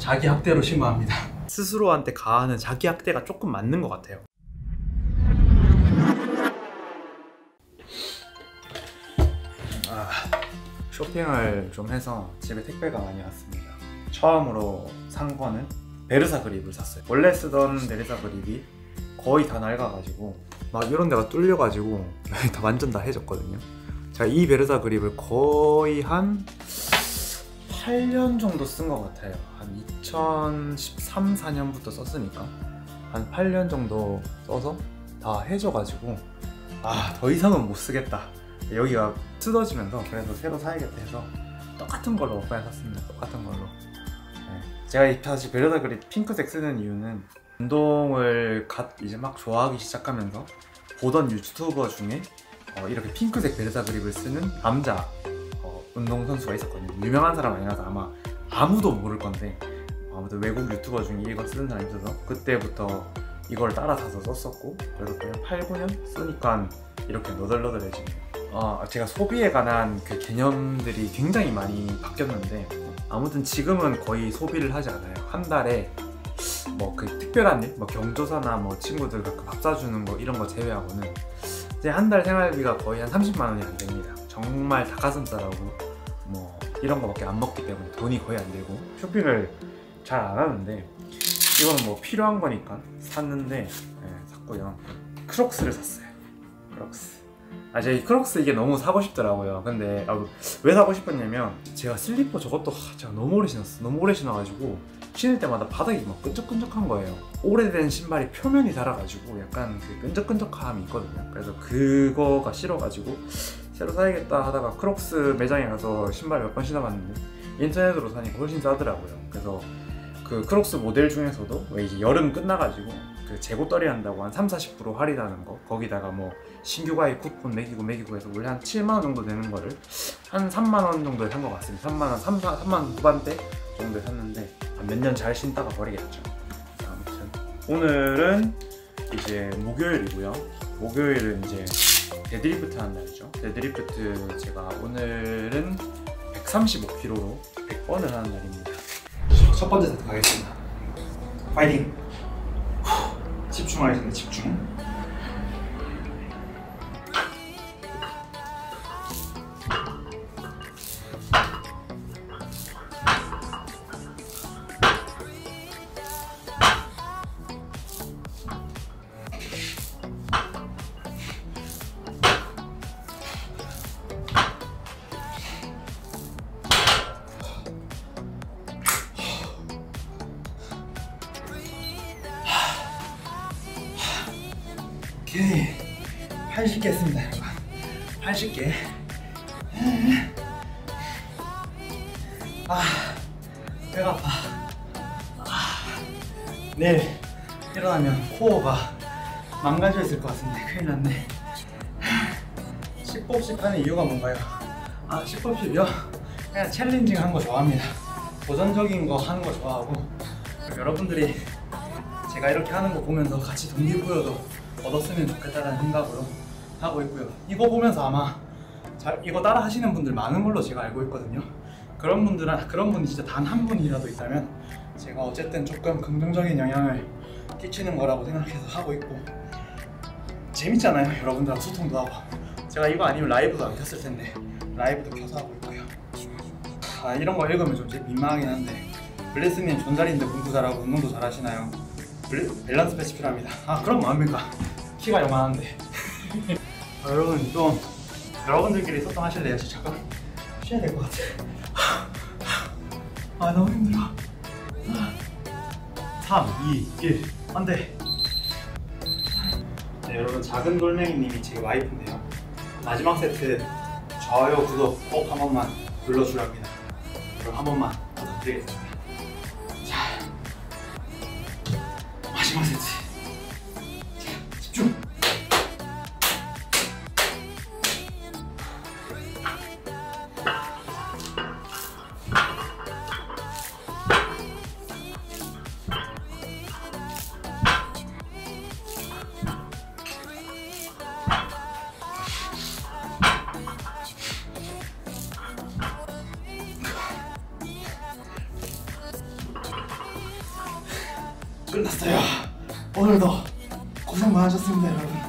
자기 학대로 신고합니다. 스스로한테 가하는 자기 학대가 조금 맞는 것 같아요. 쇼핑을 좀 해서 집에 택배가 많이 왔습니다. 처음으로 산 거는 베르사 그립을 샀어요. 원래 쓰던 베르사 그립이 거의 다 낡아가지고 막 이런 데가 뚫려가지고 다 완전 다 해졌거든요. 제가 이 베르사 그립을 거의 한 8년 정도 쓴 것 같아요. 한 2013, 4년부터 썼으니까 한 8년 정도 써서 다 해져가지고 아, 더 이상은 못 쓰겠다. 여기가 뜯어지면서 그래서 새로 사야겠다 해서 똑같은 걸로 오빠에 샀습니다. 똑같은 걸로. 네. 제가 다시 베르사 그립 핑크색 쓰는 이유는 운동을 이제 막 좋아하기 시작하면서 보던 유튜버 중에 이렇게 핑크색 베르사 그립을 쓰는 남자 운동선수가 있었거든요. 유명한 사람 아니라서 아마 아무도 모를 건데 아무튼 외국 유튜버 중에 이걸 쓰는 사람이 있어서 그때부터 이걸 따라 사서 썼었고 이렇게 8, 9년 쓰니까 이렇게 너덜너덜해지네요. 제가 소비에 관한 그 개념들이 굉장히 많이 바뀌었는데 아무튼 지금은 거의 소비를 하지 않아요. 한 달에 뭐 그 특별한 일, 뭐 경조사나 뭐 친구들 밥 사주는 거 이런 거 제외하고는 이제 한 달 생활비가 거의 한 30만 원이 안 됩니다. 정말 닭가슴살하고 뭐 이런 거밖에 안 먹기 때문에 돈이 거의 안 들고 쇼핑을 잘 안 하는데 이건 뭐 필요한 거니까 샀는데 샀고요. 크록스를 샀어요. 크록스. 제가 이 크록스 이게 너무 사고 싶더라고요. 근데 왜 사고 싶었냐면 제가 슬리퍼 저것도 제가 너무 오래 신었어. 너무 오래 신어가지고 신을 때마다 바닥이 막 끈적끈적한 거예요. 오래된 신발이 표면이 달아가지고 약간 그 끈적끈적함이 있거든요. 그래서 그거가 싫어가지고 새로 사야겠다 하다가 크록스 매장에 가서 신발 몇 번 신어봤는데 인터넷으로 사니까 훨씬 싸더라고요. 그래서 그 크록스 모델 중에서도 왜 이제 여름 끝나가지고 그 재고떨이 한다고 한 30-40% 할인하는 거 거기다가 뭐 신규 가입 쿠폰 매기고 해서 원래 한 7만원 정도 되는 거를 한 3만원 정도에 산 것 같습니다. 3만원 후반대 정도에 샀는데 몇 년 잘 신다가 버리겠죠. 아무튼 오늘은 이제 목요일이고요. 목요일은 이제 데드리프트 하는 날이죠. 데드리프트 제가 오늘은 135kg로 100번을 하는 날입니다. 첫 번째 세트 가겠습니다. 파이팅! 집중하겠습니다. 집중. 오케이, 80개 했습니다 여러분. 80개. 아, 배가 아파. 내일 일어나면 코어가 망가져 있을 것 같은데 큰일 났네. 10법씩 하는 이유가 뭔가요? 10법씩이요? 그냥 챌린징 하는 거 좋아합니다. 도전적인 거 하는 거 좋아하고 여러분들이 제가 이렇게 하는 거 보면서 같이 동기부여도 얻었으면 좋겠다는 생각으로 하고 있고요. 이거 보면서 아마 이거 따라 하시는 분들 많은 걸로 제가 알고 있거든요. 그런 분이 진짜 단 한 분이라도 있다면 제가 어쨌든 조금 긍정적인 영향을 끼치는 거라고 생각해서 하고 있고 재밌잖아요. 여러분들하고 소통도 하고 제가 이거 아니면 라이브도 안 켰을 텐데 라이브도 켜서 하고 있고요. 이런 거 읽으면 좀 민망하긴 한데 블레스님 전자리인데 공부 잘하고 운동도 잘 하시나요? 밸런스 패치 필요합니다. 그럼 뭐합니까? 키가 요만한데. 여러분 좀 여러분들끼리 소통하실래요? 잠깐 쉬어야 될 것 같아. 너무 힘들어. 3, 2, 1 안돼. 네, 여러분 작은 돌멩이님이 제 와이프인데요. 마지막 세트 좋아요 구독 꼭 한 번만 눌러주랍니다. 여러분 한 번만 부탁드리겠습니다. 마지막 세트. 자, 집중. 끝났어요. 오늘도 고생 많으셨습니다, 여러분.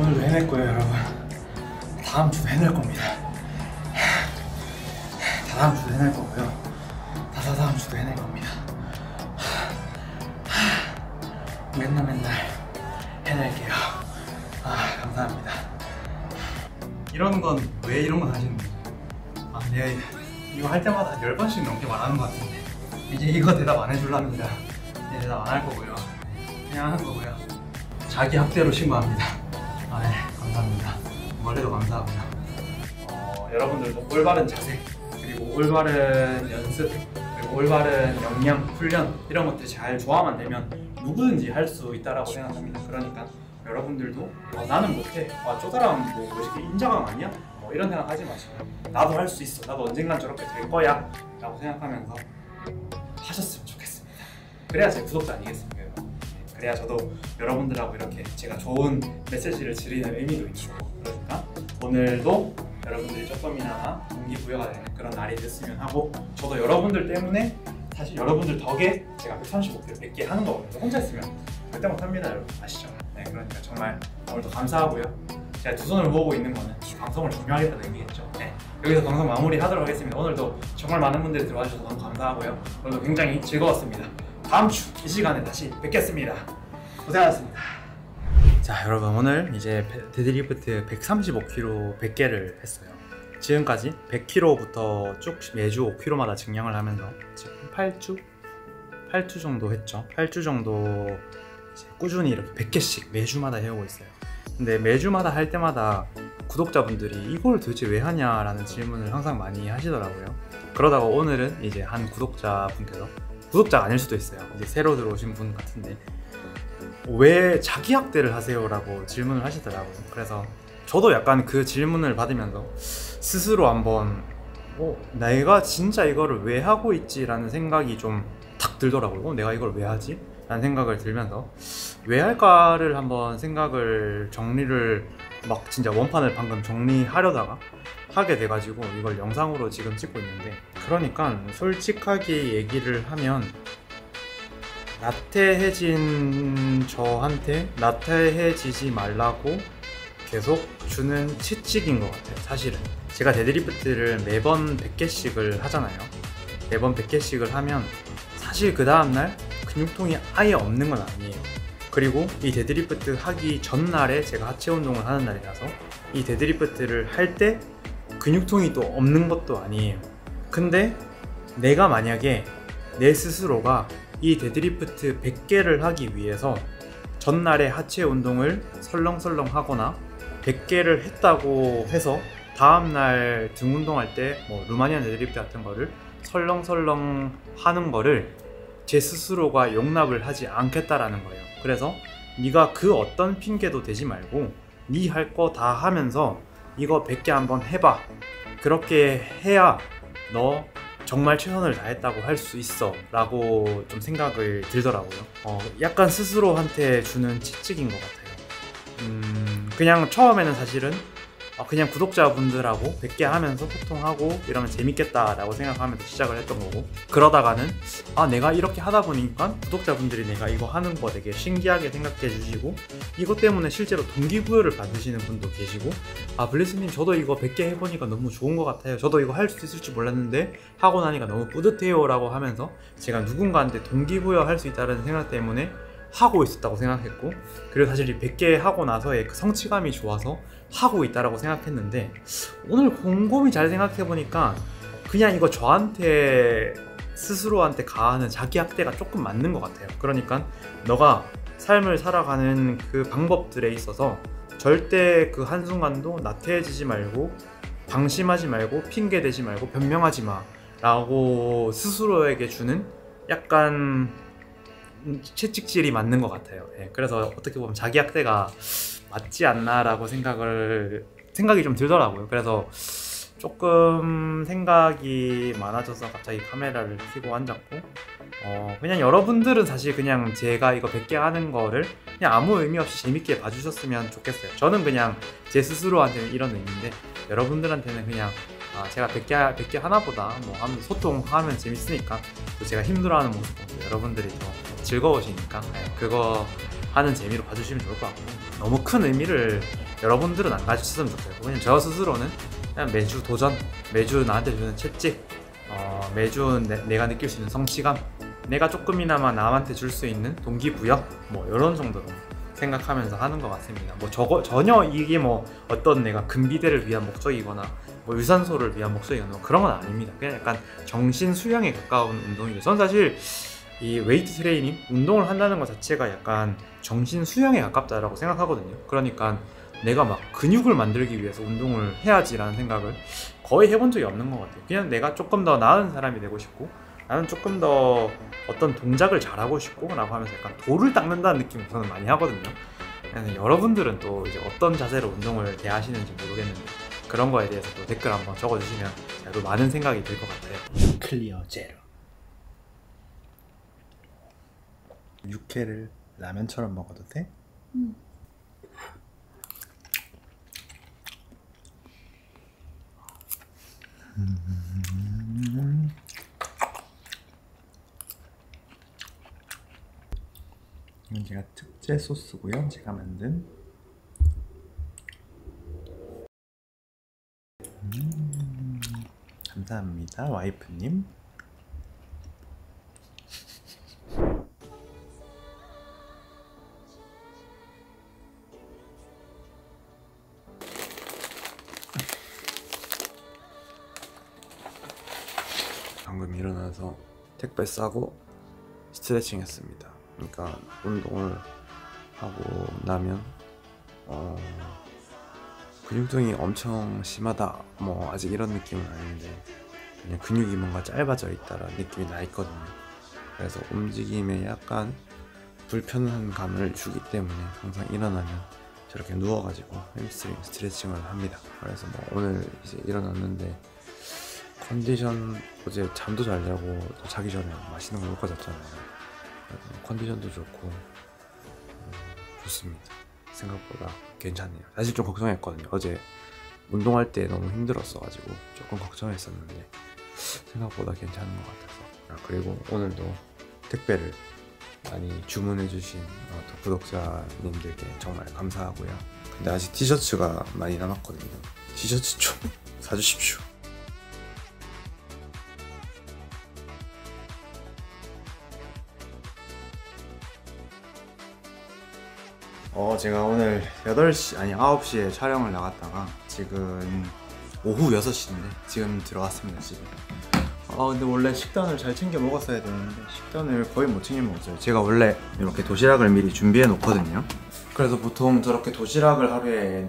오늘도 해낼 거예요, 여러분. 다음 주도 해낼 겁니다. 다다음 주도 해낼 거고요. 다다다음 주도 해낼 겁니다. 맨날 해낼게요. 아, 감사합니다. 이런 건 왜 이런 건 하시는 거죠? 아, 네. 이거 할 때마다 한 10번씩 넘게 말하는 것 같은데 이제 이거 대답 안 해줄랍니다. 네, 대답 안 할 거고요. 그냥 하는 거고요. 자기 학대로 신고합니다. 아, 네, 감사합니다. 원래도 감사하고요. 여러분들도 올바른 자세, 그리고 올바른 연습, 그리고 올바른 역량, 훈련 이런 것들이 잘 조화만 되면 누구든지 할 수 있다라고 생각합니다. 그러니까 여러분들도 나는 못해, 쪼다람 뭐 이렇게 인자감 아니야? 뭐 이런 생각 하지 마시고 나도 할 수 있어, 나도 언젠간 저렇게 될 거야 라고 생각하면서 하셨으면 좋겠습니다. 그래야 제 구독자 아니겠습니까? 그래야 저도 여러분들하고 이렇게 제가 좋은 메시지를 드리는 의미도 있고, 그러니까 오늘도 여러분들이 조금이나마 동기부여가 되는 그런 날이 됐으면 하고, 저도 여러분들 때문에, 사실 여러분들 덕에 제가 135kg 100개 하는 거거든요. 혼자 있으면 절대 못합니다, 여러분 아시죠? 네, 그러니까 정말 오늘도 감사하고요. 제가 두 손을 모으고 있는 거는 이 방송을 종료하겠다는 의미겠죠. 네, 여기서 방송 마무리 하도록 하겠습니다. 오늘도 정말 많은 분들이 들어와주셔서 너무 감사하고요. 오늘도 굉장히 즐거웠습니다. 다음 주 이 시간에 다시 뵙겠습니다. 고생하셨습니다. 자, 여러분, 오늘 이제 데드리프트 135kg 100개를 했어요. 지금까지 100kg부터 쭉 매주 5kg마다 증량을 하면서 지금 8주 정도 했죠. 8주 정도 이제 꾸준히 이렇게 100개씩 매주마다 해오고 있어요. 근데 매주마다 할 때마다 구독자분들이 이걸 도대체 왜 하냐라는 질문을 항상 많이 하시더라고요. 그러다가 오늘은 이제 한 구독자분께서, 구독자가 아닐 수도 있어요, 이제 새로 들어오신 분 같은데, 왜 자기 학대를 하세요? 라고 질문을 하시더라고요. 그래서 저도 약간 그 질문을 받으면서 스스로 한번 내가 진짜 이거를 왜 하고 있지? 라는 생각이 좀 탁 들더라고요. 내가 이걸 왜 하지? 라는 생각을 들면서 왜 할까를 한번 생각을, 정리를 막 진짜 원판을 방금 정리하려다가 하게 돼가지고 이걸 영상으로 지금 찍고 있는데, 그러니까 솔직하게 얘기를 하면 나태해진 저한테 나태해지지 말라고 계속 주는 채찍인 것 같아요. 사실은 제가 데드리프트를 매번 100개씩을 하잖아요. 매번 100개씩을 하면 사실 그 다음날 근육통이 아예 없는 건 아니에요. 그리고 이 데드리프트 하기 전날에 제가 하체 운동을 하는 날이라서 이 데드리프트를 할 때 근육통이 또 없는 것도 아니에요. 근데 내가 만약에 내 스스로가 이 데드리프트 100개를 하기 위해서 전날에 하체 운동을 설렁설렁 하거나 100개를 했다고 해서 다음날 등 운동할 때 뭐 루마니안 데드리프트 같은 거를 설렁설렁 하는 거를 제 스스로가 용납을 하지 않겠다라는 거예요. 그래서 네가 그 어떤 핑계도 대지 말고 네 할 거 다 하면서 이거 100개 한번 해봐. 그렇게 해야 너 정말 최선을 다했다고 할 수 있어 라고 좀 생각을 들더라고요. 약간 스스로한테 주는 채찍인 것 같아요. 그냥 처음에는 사실은 그냥 구독자분들하고 100개 하면서 소통하고 이러면 재밌겠다 라고 생각하면서 시작을 했던 거고, 그러다가는 내가 이렇게 하다 보니까 구독자분들이 내가 이거 하는 거 되게 신기하게 생각해 주시고 이것 때문에 실제로 동기부여를 받으시는 분도 계시고, 블리스님 저도 이거 100개 해보니까 너무 좋은 것 같아요, 저도 이거 할 수 있을 줄 몰랐는데 하고 나니까 너무 뿌듯해요 라고 하면서 제가 누군가한테 동기부여 할 수 있다는 생각 때문에 하고 있었다고 생각했고, 그리고 사실 이 100개 하고 나서의 그 성취감이 좋아서 하고 있다라고 생각했는데, 오늘 곰곰이 잘 생각해보니까 그냥 이거 저한테 스스로한테 가하는 자기 학대가 조금 맞는 것 같아요. 그러니까 너가 삶을 살아가는 그 방법들에 있어서 절대 그 한순간도 나태해지지 말고 방심하지 말고 핑계 대지 말고 변명하지 마 라고 스스로에게 주는 약간 채찍질이 맞는 것 같아요. 예, 그래서 어떻게 보면 자기 학대가 맞지 않나라고 생각이 좀 들더라고요. 그래서 조금 생각이 많아져서 갑자기 카메라를 켜고 앉았고, 그냥 여러분들은 사실 그냥 제가 이거 100개 하는 거를 그냥 아무 의미 없이 재밌게 봐주셨으면 좋겠어요. 저는 그냥 제 스스로한테는 이런 의미인데, 여러분들한테는 그냥 제가 100개 하나 보다 뭐 하면 소통하면 재밌으니까, 또 제가 힘들어하는 모습 보고 여러분들이 더 즐거우시니까 그거 하는 재미로 봐주시면 좋을 것 같고, 너무 큰 의미를 여러분들은 안 가지셨으면 좋겠고, 그냥 저 스스로는 그냥 매주 도전, 매주 나한테 주는 채찍, 매주 내가 느낄 수 있는 성취감, 내가 조금이나마 남한테 줄 수 있는 동기부여, 뭐 이런 정도로 생각하면서 하는 것 같습니다. 뭐 전혀 이게 뭐 어떤 내가 근비대를 위한 목적이거나 뭐 유산소를 위한 목적이거나 뭐 그런 건 아닙니다. 그냥 약간 정신 수양에 가까운 운동이죠. 저는 사실 이 웨이트 트레이닝, 운동을 한다는 것 자체가 약간 정신 수양에 가깝다라고 생각하거든요. 그러니까 내가 막 근육을 만들기 위해서 운동을 해야지라는 생각을 거의 해본 적이 없는 것 같아요. 그냥 내가 조금 더 나은 사람이 되고 싶고, 나는 조금 더 어떤 동작을 잘하고 싶고 라고 하면서 약간 돌을 닦는다는 느낌을 저는 많이 하거든요. 여러분들은 또 이제 어떤 자세로 운동을 대하시는지 모르겠는데, 그런 거에 대해서 또 댓글 한번 적어주시면 또 많은 생각이 들 것 같아요. 클리어 제로. 육회를 라면처럼 먹어도 돼? 응. 이건 제가 특제 소스고요. 제가 만든 감사합니다, 와이프님. 방금 일어나서 택배 싸고 스트레칭 했습니다. 그러니까 운동을 하고 나면 근육통이 엄청 심하다 뭐 아직 이런 느낌은 아닌데, 그냥 근육이 뭔가 짧아져 있다라는 느낌이 나 있거든요. 그래서 움직임에 약간 불편한 감을 주기 때문에 항상 일어나면 저렇게 누워가지고 햄스트링 스트레칭을 합니다. 그래서 뭐 오늘 이제 일어났는데 컨디션, 어제 잠도 잘 자고 또 자기 전에 맛있는 거 먹고 잤잖아요. 컨디션도 좋고 좋습니다. 생각보다 괜찮네요. 사실 좀 걱정했거든요. 어제 운동할 때 너무 힘들었어가지고 조금 걱정했었는데 생각보다 괜찮은 것 같아서. 그리고 오늘도 택배를 많이 주문해주신 구독자님들께 정말 감사하고요. 근데 아직 티셔츠가 많이 남았거든요. 티셔츠 좀 사주십시오. 제가 오늘 8시, 아니 9시에 촬영을 나갔다가 지금 오후 6시인데 지금 들어왔습니다, 집에. 근데 원래 식단을 잘 챙겨 먹었어야 되는데 식단을 거의 못 챙겨 먹었어요. 제가 원래 이렇게 도시락을 미리 준비해 놓거든요. 그래서 보통 저렇게 도시락을 하루에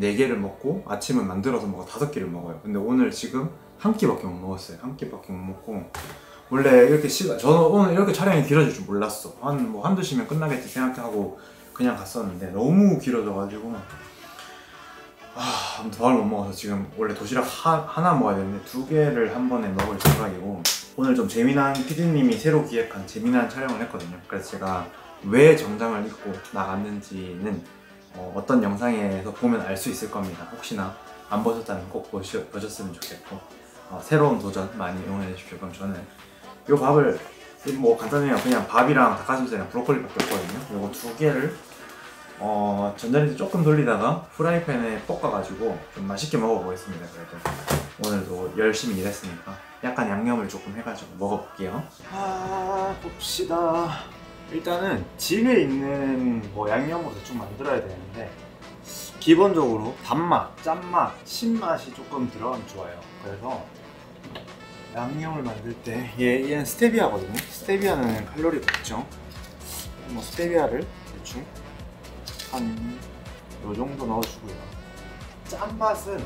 4개를 먹고 아침은 만들어서 먹어 5끼를 먹어요. 근데 오늘 지금 1끼밖에 못 먹었어요. 1끼밖에 못 먹고, 원래 이렇게 저는 오늘 이렇게 촬영이 길어질 줄 몰랐어. 뭐 한두 시면 끝나겠지 생각하고 그냥 갔었는데 너무 길어져가지고 더할 못 먹어서 지금 원래 도시락 하나 먹어야 되는데 2개를 한 번에 먹을 생각이고, 오늘 좀 재미난 PD님이 새로 기획한 재미난 촬영을 했거든요. 그래서 제가 왜 정장을 입고 나갔는지는 어떤 영상에서 보면 알 수 있을 겁니다. 혹시나 안 보셨다면 꼭 보셨으면 좋겠고, 새로운 도전 많이 응원해 주십시오. 그럼 저는 요 밥을 뭐 간단해요. 그냥 밥이랑 닭가슴살이랑 브로콜리밖에 없거든요. 요거 2개를 전자레인지 조금 돌리다가 프라이팬에 볶아가지고 좀 맛있게 먹어보겠습니다. 그래도 오늘도 열심히 일했으니까 약간 양념을 조금 해가지고 먹어볼게요. 봅시다. 일단은 집에 있는 뭐 양념으로 대충 만들어야 되는데, 기본적으로 단맛, 짠맛, 신맛이 조금 들어가면 좋아요. 그래서 양념을 만들 때 얘는 스테비아거든요. 스테비아는 칼로리가 없죠. 뭐 스테비아를 대충 한 요 정도 넣어주고요. 짠맛은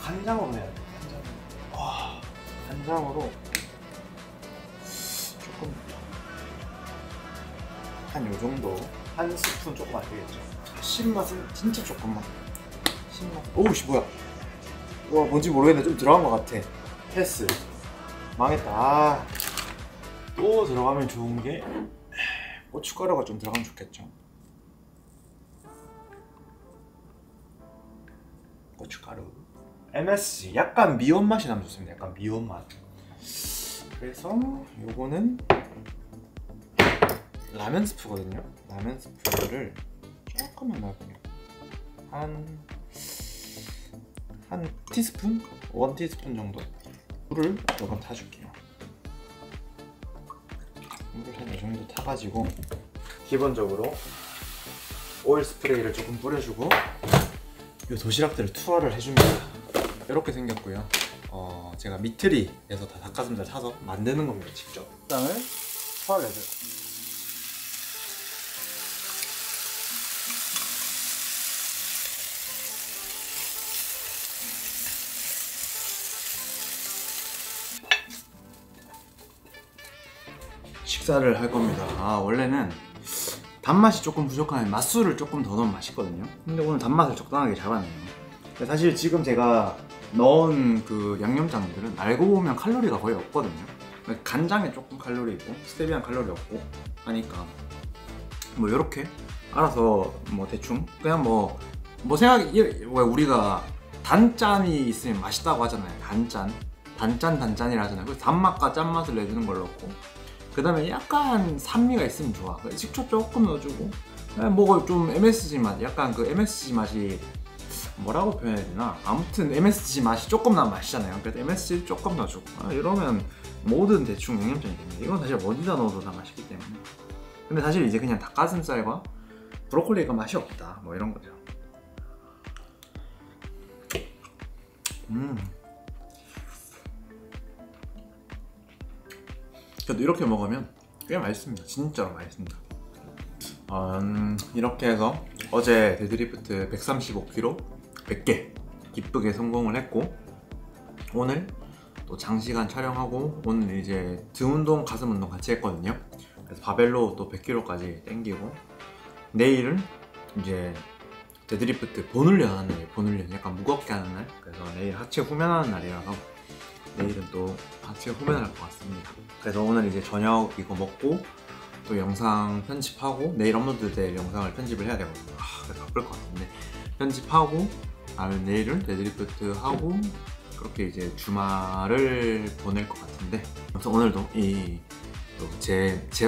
간장으로 해야 돼요. 간장으로 조금 한 요 정도, 한 스푼 조금 안 되겠죠. 신맛은 진짜 조금만. 신맛. 오우씨 뭐야? 와 뭔지 모르겠는데 좀 들어간 것 같아. 패스. 망했다. 아. 또 들어가면 좋은 게 고춧가루가 좀 들어가면 좋겠죠. 고춧가루. MSG. 약간 미원 맛이 나면 좋습니다. 약간 미원 맛. 그래서 요거는 라면 스프거든요. 라면 스프를 조금만 넣을게요. 한 티스푼? 1 티스푼 정도. 물을 조금 타줄게요. 물을 한 이 정도 타가지고 기본적으로 오일 스프레이를 조금 뿌려주고 이 도시락들을 투하를 해줍니다. 이렇게 생겼고요. 제가 미트리에서 다 닭가슴살 사서 만드는 겁니다. 직접 닭을 투하를 해줘요. 식사를 할 겁니다. 아 원래는 단맛이 조금 부족하면 맛술을 조금 더 넣으면 맛있거든요. 근데 오늘 단맛을 적당하게 잡았네요. 사실 지금 제가 넣은 그 양념장들은 알고 보면 칼로리가 거의 없거든요. 간장에 조금 칼로리 있고 스테비안 칼로리 없고 하니까 뭐 요렇게 알아서 뭐 대충 그냥 뭐 생각 우리가 단짠이 있으면 맛있다고 하잖아요. 단짠이라 하잖아요. 그래서 단맛과 짠맛을 내주는 걸 넣고 그 다음에 약간 산미가 있으면 좋아. 식초 조금 넣어주고 뭐 좀 MSG 맛, 약간 그 MSG 맛이 뭐라고 표현해야 되나? 아무튼 MSG 맛이 조금 난 맛이잖아요. 그래서 MSG 조금 넣어주고 이러면 모든 대충 양념장이 됩니다. 이건 사실 어디다 넣어도 다 맛있기 때문에. 근데 사실 이제 그냥 닭가슴살과 브로콜리가 맛이 없다 뭐 이런 거죠. 그래도 이렇게 먹으면 꽤 맛있습니다. 진짜로 맛있습니다. 이렇게 해서 어제 데드리프트 135kg 100개 기쁘게 성공을 했고 오늘 또 장시간 촬영하고 오늘 이제 등 운동, 가슴 운동 같이 했거든요. 그래서 바벨로 또 100kg까지 땡기고 내일은 이제 데드리프트 본훈련 하는 날, 본훈련 약간 무겁게 하는 날. 그래서 내일 하체 후면하는 날이라서 내일은 또 같이 후면을 할 것 같습니다. 그래서 오늘 이제 저녁 이거 먹고 또 영상 편집하고 내일 업로드 될 영상을 편집을 해야 되거든요. 그래서 바쁠 것 같은데 편집하고 다음에 내일은 데드리프트 하고 그렇게 이제 주말을 보낼 것 같은데 그래서 오늘도 이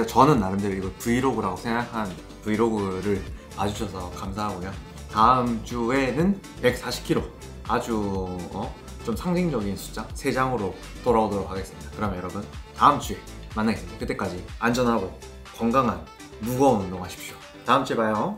저는 나름대로 이걸 브이로그라고 생각한 브이로그를 봐주셔서 감사하고요. 다음 주에는 140kg 아주 좀 상징적인 숫자 3장으로 돌아오도록 하겠습니다. 그럼 여러분 다음 주에 만나겠습니다. 그때까지 안전하고 건강한 무거운 운동 하십시오. 다음 주에 봐요.